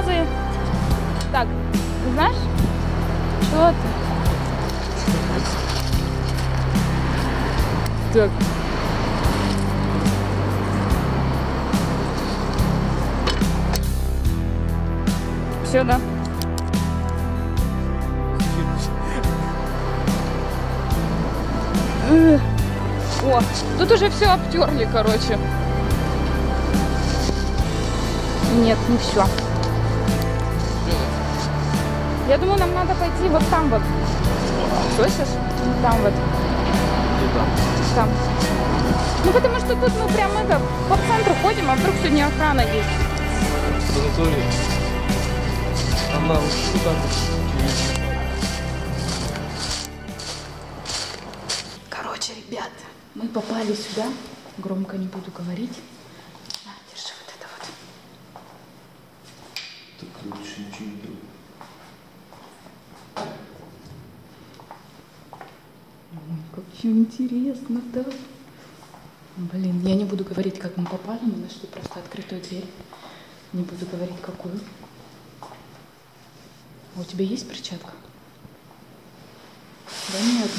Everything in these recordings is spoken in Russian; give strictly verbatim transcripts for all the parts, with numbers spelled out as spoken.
базы. Так, ты знаешь? Чего ты? Так. Все, да? О, тут уже все обтерли, короче. Нет, не все. Я думаю, нам надо пойти вот там вот. Слышишь? Вот там вот. Там. Ну потому что тут мы прям это по центру ходим, а вдруг сегодня охрана есть. Она вот сюда. Короче, ребят, мы попали сюда. Громко не буду говорить. На, держи вот это вот. Так лучше ничего не делать. Ой, как все интересно, да? Блин, я не буду говорить, как мы попали. Мы нашли просто открытую дверь. Не буду говорить, какую. А у тебя есть перчатка? Да нет.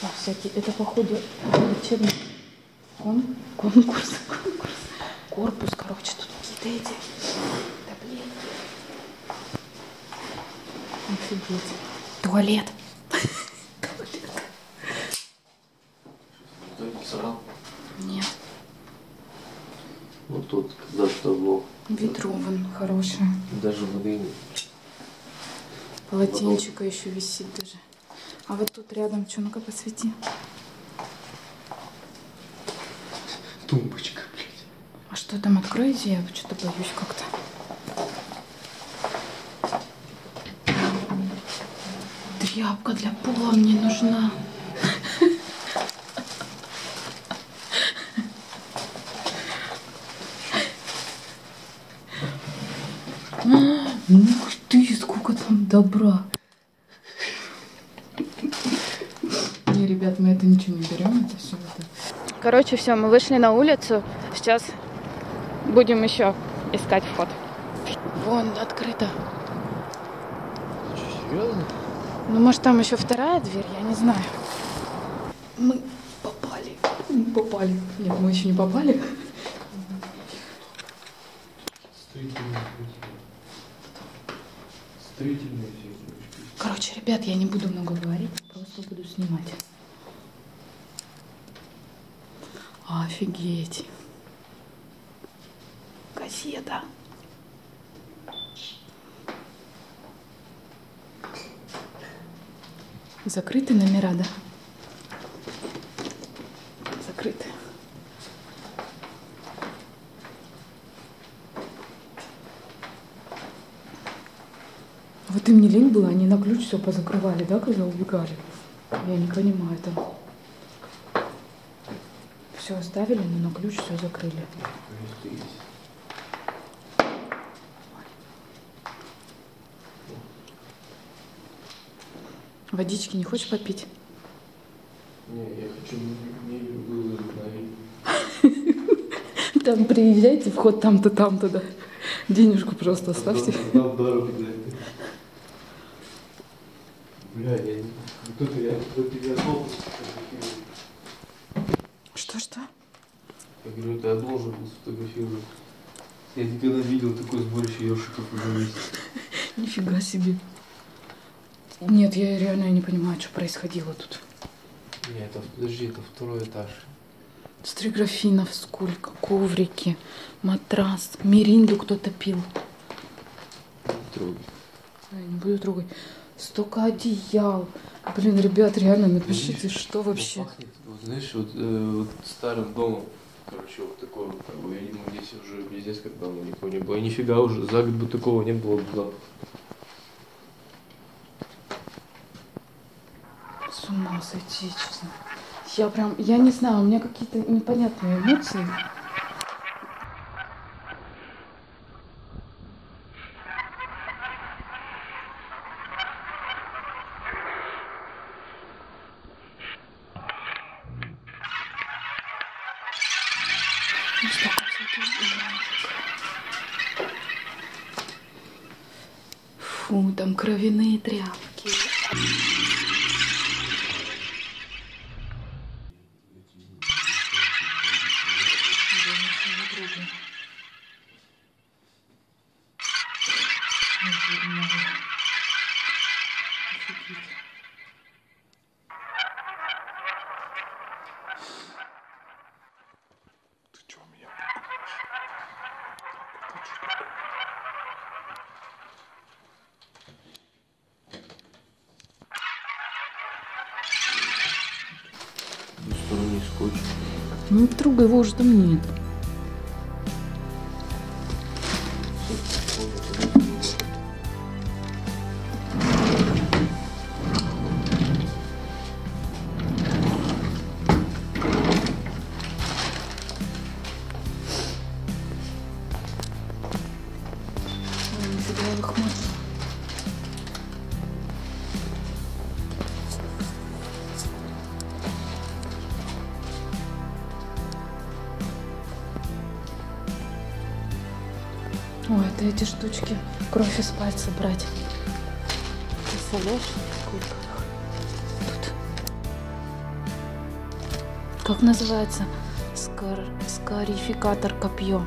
А, всякие, это походу учебный кон, конкурс, конкурс, корпус, короче, тут какие-то эти таблетки. Офигеть. Туалет. Туалет. Нет. Ну тут когда-то было. Ветрован, хороший. Даже воды нет. Полотенчика еще висит даже. А вот тут рядом, что, ну-ка посвети. Тумбочка, блядь. А что там, откроете? Я что-то боюсь как-то. Тряпка для пола мне нужна. Ну ты, сколько там добра. Не, ребят, мы это ничего не берем, это все это. Короче, все, мы вышли на улицу. Сейчас будем еще искать вход. Вон, открыто. Серьезно? Ну, может, там еще вторая дверь, я не знаю. Мы попали. Мы попали. Нет, мы еще не попали. Короче, ребят, я не буду много говорить, просто буду снимать. Офигеть. Кассета. Закрыты номера, да? Закрыты. Вот им не лень было, они на ключ все позакрывали, да, когда убегали? Я не понимаю этого. Все оставили, но на ключ все закрыли. Водички не хочешь попить? Не, я хочу не люблю. Там приезжайте, вход там-то, там-то, да. Денежку просто оставьте. Бля, я не... Тут я... Тут я должен... Что-что? Я говорю, ты я должен сфотографировать. Я никогда видел такое сборище ёршиков уже есть. Нифига себе. Нет, я реально не понимаю, что происходило тут. Нет, это... Подожди, это второй этаж. Стриграфинов сколько, коврики, матрас, миринду кто-то пил. Трогай. Я не буду трогать. Столько одеял. Блин, ребят, реально, напишите, видишь, что вообще. Пахнет, вот, знаешь, вот, э, вот старым домом, короче, вот такой вот, как бы, я думаю, здесь уже пиздец, как дома никого не было. И нифига уже, за год бы такого не было бы запаха. С ума сойти, честно. Я прям, я не знаю, у меня какие-то непонятные эмоции. Фу, там кровяные тряпки. Ну, трогай, его уже там нет. Ой, это эти штучки, кровь из пальца брать. Представляешь, сколько тут. Как называется? Скар... Скарификатор копье.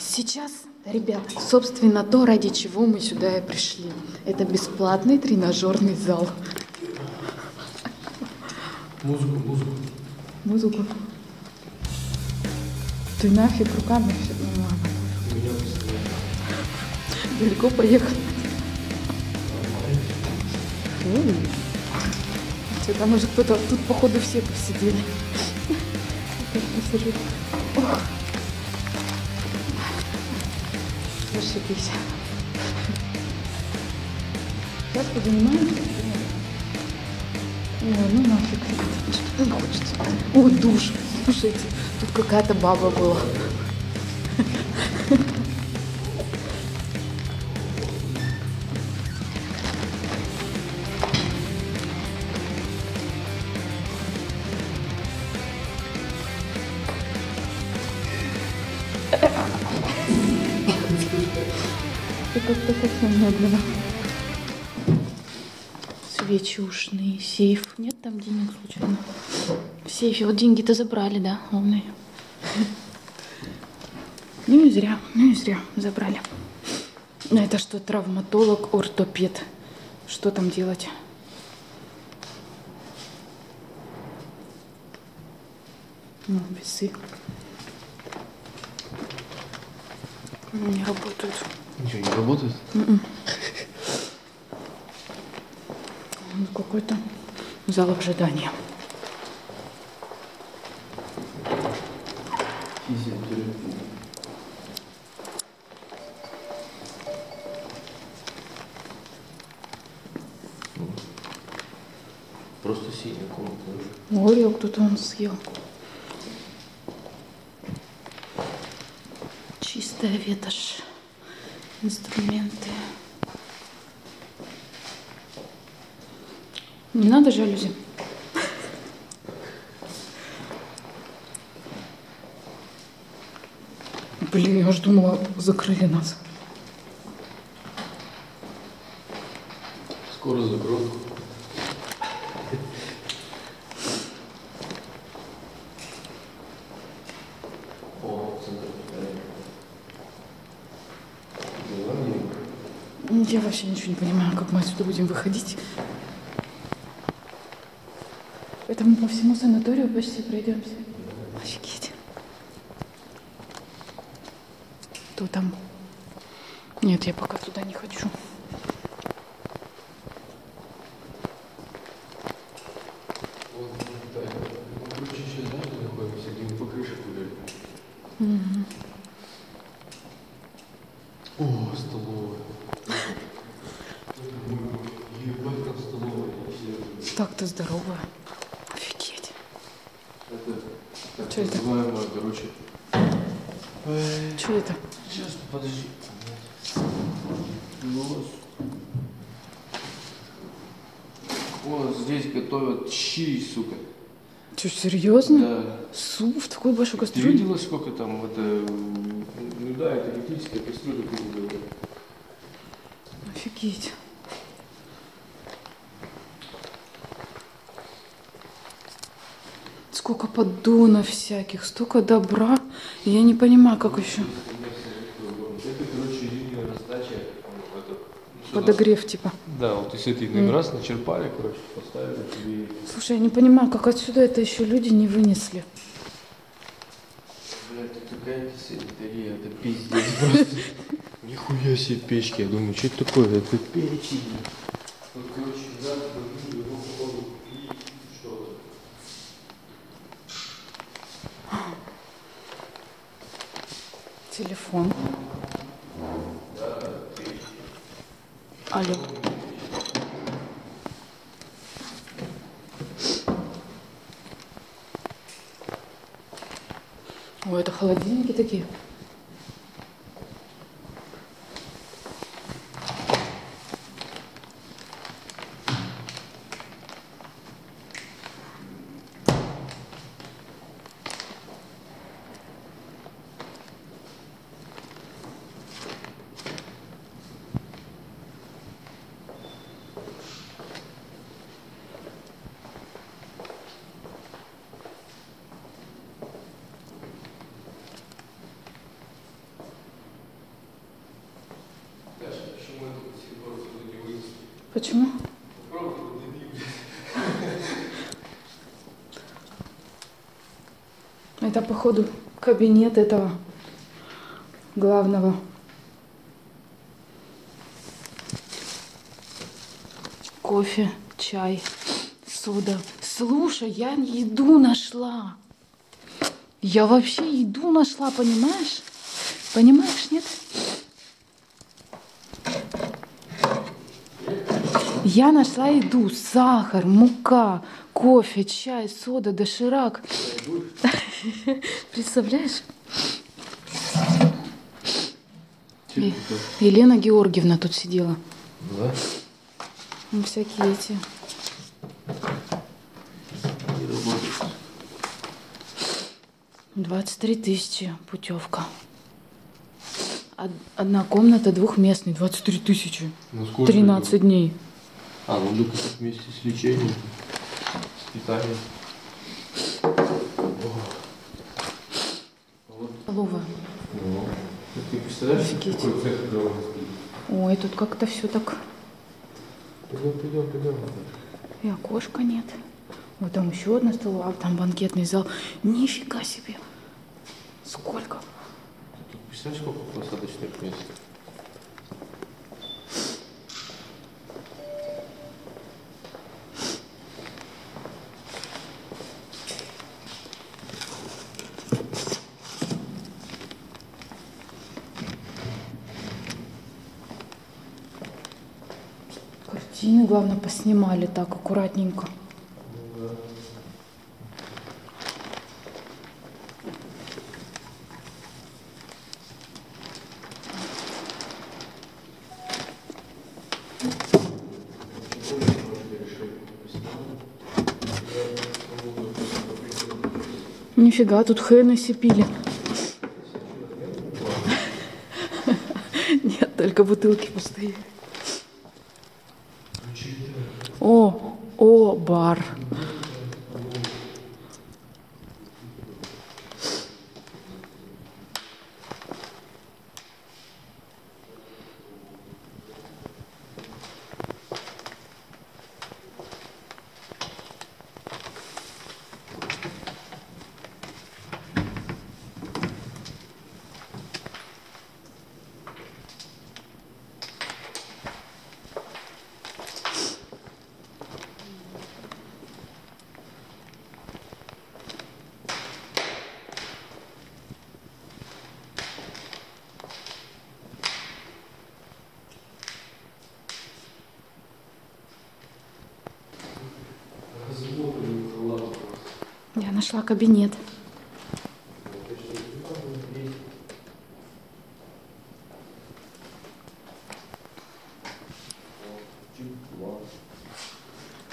Сейчас, ребят, собственно то, ради чего мы сюда и пришли. Это бесплатный тренажерный зал. Музыку, музыку. Музыку. Ты нафиг руками все понимала. Далеко поехал. Что, там уже кто-то, тут походу все посидели. Зашибись. Сейчас поднимаем. Ой, ну нафиг. Что хочется? О, душ. Слушайте, тут какая-то баба была. Ты как-то совсем медленно. Свечи ушные, сейф. Нет там денег случайно? В сейфе. Вот деньги-то забрали, да, умные? Ну и зря, ну и зря забрали. Это что, травматолог, ортопед? Что там делать? Ну, весы. Не работают. Ничего не работает? Какой-то зал ожидания. Просто синяя комната. Орео кто-то он съел. Чистая ветошь. Инструменты. Не надо жалюзи. Блин, я уж думала, закрыли нас. Скоро закроют. Я вообще ничего не понимаю, как мы отсюда будем выходить. Это мы по всему санаторию почти пройдемся. Офигеть. Кто там? Нет, я пока туда не хочу. Угу. О, столовая. Ебать, там столовая. Так-то здоровая. Что это? Короче. Что это? Сейчас, подожди. Вот здесь готовят щи, сука. Что, серьезно? Да. Суп в такой большой кастрюле? Ты видела, сколько там? Это... Ну да, это электрическая кастрюля. Офигеть. Сколько поддонов всяких, столько добра. Я не понимаю, как еще. Подогрев типа. Да, вот из этой один раз начерпали, короче, поставили. И... Слушай, я не понимаю, как отсюда это еще люди не вынесли. Блядь, это какая-то санитария, это пиздец просто. Нихуя себе печки, я думаю, что это такое, это печи. Вот, короче, да, подбили его в воду и что-то. Телефон. Алло. О, это холодильники такие. Почему? Это, походу, кабинет этого главного кофе, чай, сода. Слушай, я еду нашла. Я вообще еду нашла, понимаешь? Понимаешь, нет? Я нашла еду, сахар, мука, кофе, чай, сода, доширак. Представляешь? Елена Георгиевна тут сидела. Да? Ну, всякие эти. двадцать три тысячи путевка. Одна комната двухместная, двадцать три тысячи. тринадцать дней. А, ну только вместе с лечением, с питанием. Вот. Лова. О, ты представляешь, офигеть, какой цех дома? Ой, тут как-то все так. Пойдем, пойдем, пойдем. И окошка нет. Вот там еще одна столовая, а там банкетный зал. Нифига себе. Сколько? Ты представляешь, сколько посадочных мест? Главное, поснимали так аккуратненько. Нифига, тут Хеннесси пили. Нет, только бутылки пустые. О, о, бар. Я нашла кабинет.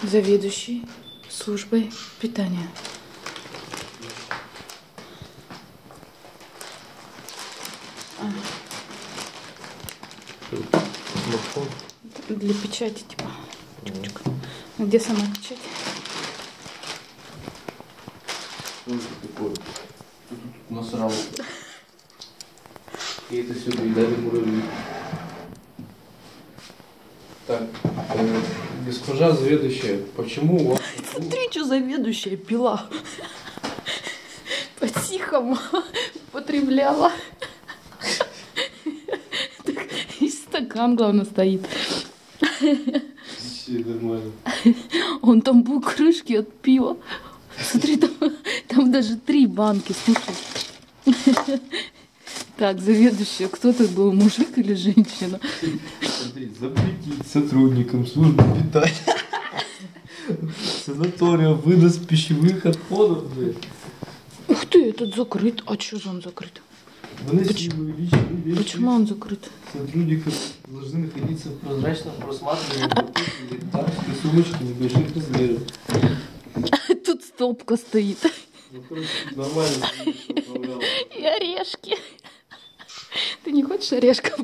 Заведующий службой питания. А. для печати, типа. Чик-чик. Где сама печать? Что это такое? Тут насрал. И это все доедали муравьи. Так, э, госпожа заведующая, почему у вас... Смотри, что заведующая пила. По-тихому употребляла. И стакан, главное, стоит. Все нормально. Он там был крышки от пива. Смотри, там, там даже три банки, слушай. Так, заведующая, кто ты был, мужик или женщина? Смотри, запретить сотрудникам службы питания санатория вынос пищевых отходов, блядь. Ух ты, этот закрыт. А что же он закрыт? Почему? Почему он закрыт? Сотрудники должны находиться в прозрачном просматривании электарской сумочки небольших размеров. Тут стопка стоит. Ну, короче, нормально. И орешки. Ты не хочешь орешков?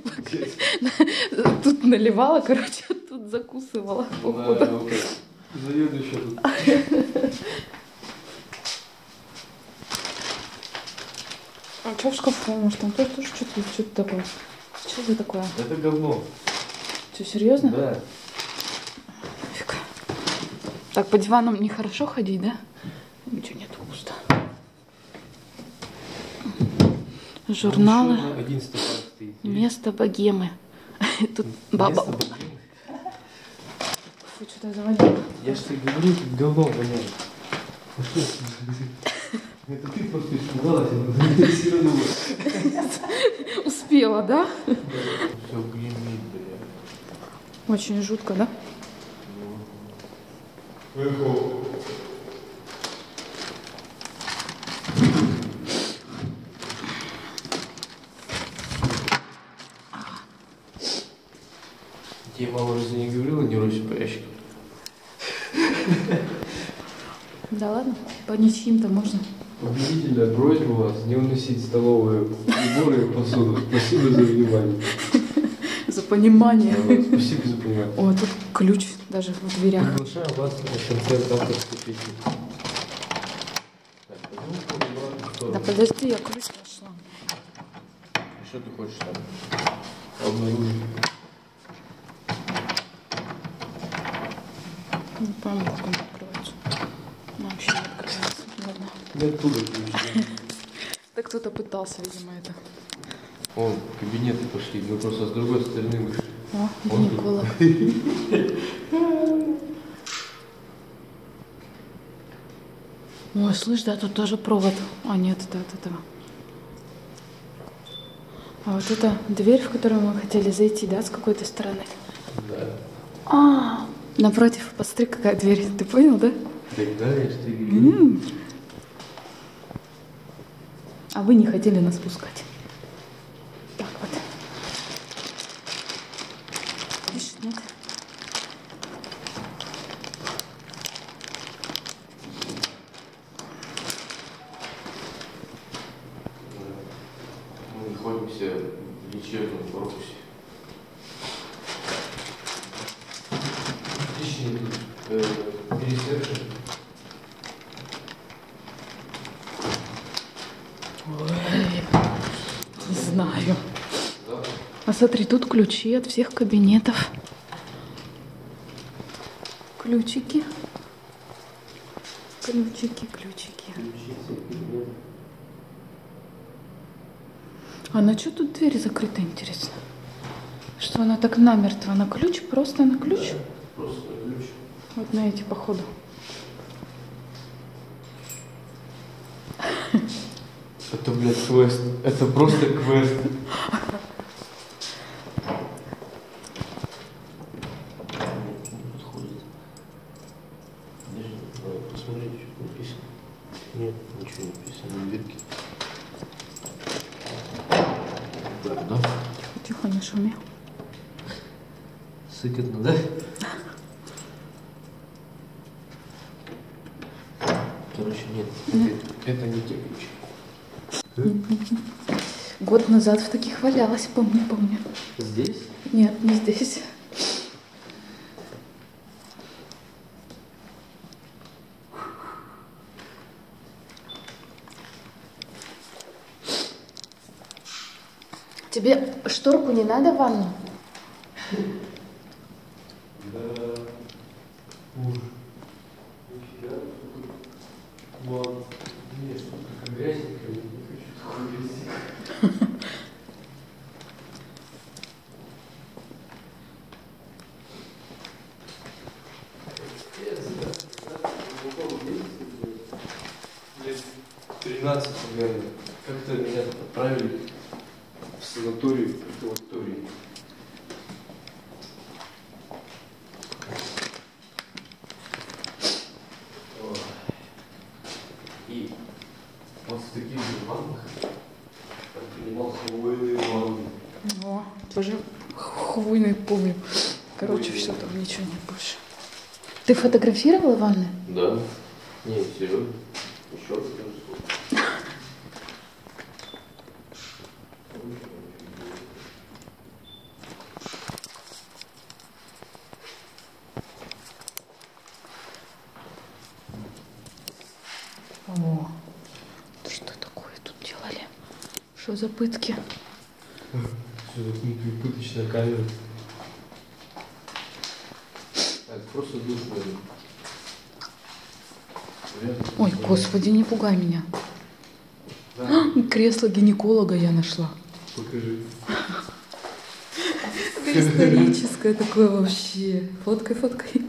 Тут наливала, короче, тут закусывала. Заведующая тут. А что в шкафу? Может, там тоже что-то что-то такое? Что это такое? Это говно. Что, серьезно? Да. Фиг. Так, по диванам нехорошо ходить, да? Ничего нет, пусто. Журналы. Место богемы. Тут баба. Фу, что-то завалило. Я же тебе говорю, тут говно воняет. Это ты просто испугалась, она все равно. Успела, да? Все гремит, бля. Очень жутко, да? Тебе мама разве не говорила, не ройся по ящикам? Да ладно, по ничьим-то можно. Победителя, просьба вас не уносить столовые приборы и посуду. Спасибо за внимание. За понимание. Да, спасибо за понимание. О, тут ключ даже в дверях. Приглашаю вас на концерт авторской песни. Так, пойдем, да подожди, я ключ нашла. Что ты хочешь там? Обнаружить. Не помню, как он открывается. Вообще не открывается. Ладно. Да оттуда ключ. Так кто-то пытался, видимо, это. О, кабинеты пошли, мы просто с другой стороны вышли. О, гинеколог. Ой, слышь, да, тут тоже провод. А, нет, это от этого. А вот это дверь, в которую мы хотели зайти, да, с какой-то стороны? Да. А, напротив, посмотри, какая дверь. Ты понял, да? Тогда я что говорю. А вы не хотели нас пускать. Смотри, тут ключи от всех кабинетов. Ключики. Ключики, ключики. А на что тут дверь закрыта, интересно? Что она так намертво? На ключ? Просто на ключ? Да, просто на ключ. Вот на эти, походу. Это, блядь, квест. Это просто квест. Сыкотно, да? Короче, нет, нет. Это, это не те ключи. Год назад в таких валялась, помню, помню. Здесь? Нет, не здесь. Тебе шторку не надо в ванну? тринадцать, наверное. Как-то меня отправили в санаторий, в профилактории. И вот в таких же ваннах я принимал хвойные ванны. О, тоже хвойные помню. Короче, все, там ничего нет больше. Ты фотографировала ванны? Да. Нет, серьезно. Еще раз. О, что такое тут делали? Что за пытки? Что за пыточная камера? Так, просто душ. Ой, господи, не пугай меня. Да. А, кресло гинеколога я нашла. Покажи. Историческое такое вообще. Фоткай, фоткай.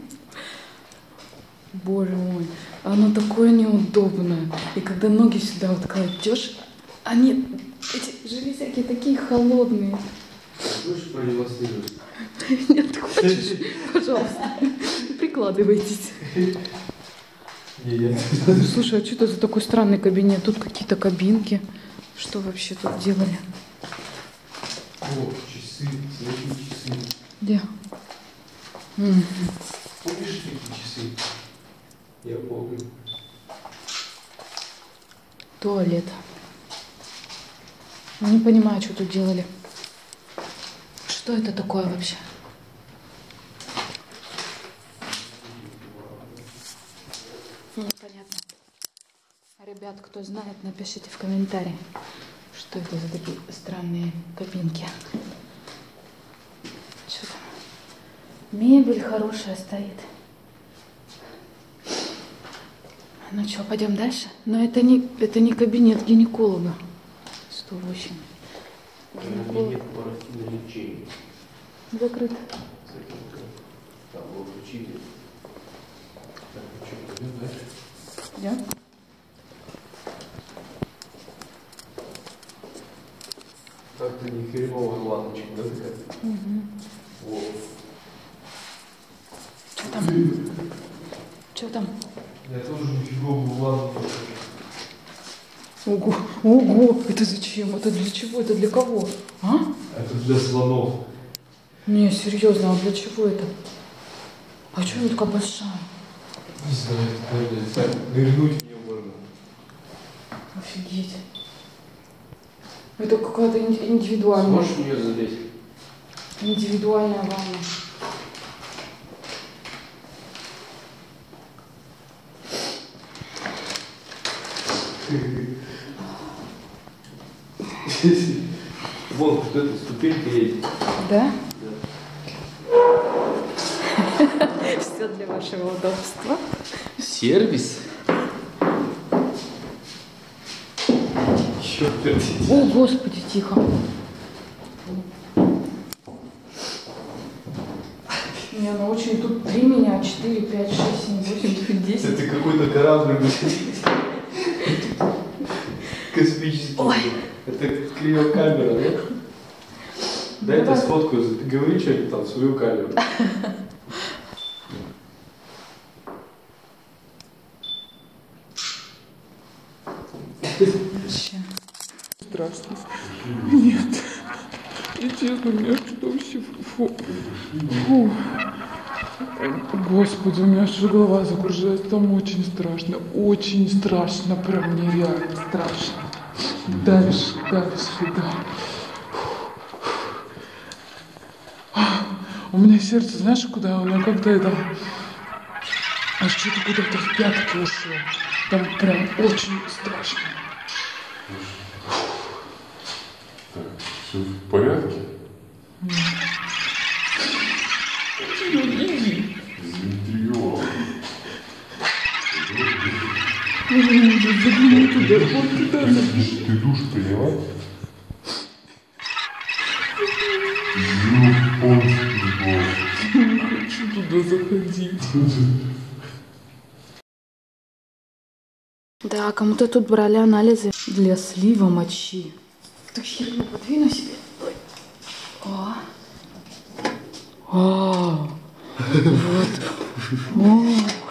Боже мой, оно такое неудобное. И когда ноги сюда вот кладешь, они, эти железяки такие холодные. Хочешь продемонстрировать? Нет, хочешь? Пожалуйста, прикладывайтесь. Слушай, а что это за такой странный кабинет? Тут какие-то кабинки. Что вообще тут делали? О, часы, часы. Где? Помнишь такие часы? Я помню. Туалет. Не понимаю, что тут делали. Что это такое вообще? Непонятно. Ребят, кто знает, напишите в комментарии, что это за такие странные кабинки. Что там? Мебель хорошая стоит. Ну что, пойдем дальше? Но это не, это не кабинет гинеколога. сто восемь. Гинеколог. Закрыт. Да? Как-то не хреновая ланочка, да? Угу. О. Что там? Что там? Я тоже нифиговую ланочку. Ого, ого, это зачем? Это для чего? Это для кого? А? Это для слонов. Не, серьезно, а для чего это? А что она такая большая? Не знаю, нырнуть в нее можно. Офигеть. Это какая-то индивидуальная. Можешь в нее залезть? Индивидуальная ванна. Вон, что-то ступенька есть. Да? Все для вашего удобства. Сервис. Черт, о, господи, тихо. Не, ну очень тут три меня, четыре, пять, шесть, семь, восемь, десять. Это какой-то корабль. Космический. Ой. Это криокамера, да? Да, это сфоткаю. Ты говори что-нибудь там, свою камеру. Страшно. Нет. И честно, у меня что вообще... Фу. Фу. Господи, у меня аж голова закружилась. Там очень страшно. Очень страшно. Прям нереально страшно. Давишь, давишь, да. У меня сердце, знаешь, куда? Оно как-то это... Аж что-то куда-то в пятки ушло. Там прям очень страшно. Так. Все в порядке? Заинтриговал. Ты душ приняла? Не хочу туда заходить. Да, кому-то тут брали анализы для слива мочи. Так херню подвину себе. О. О. Вот. О.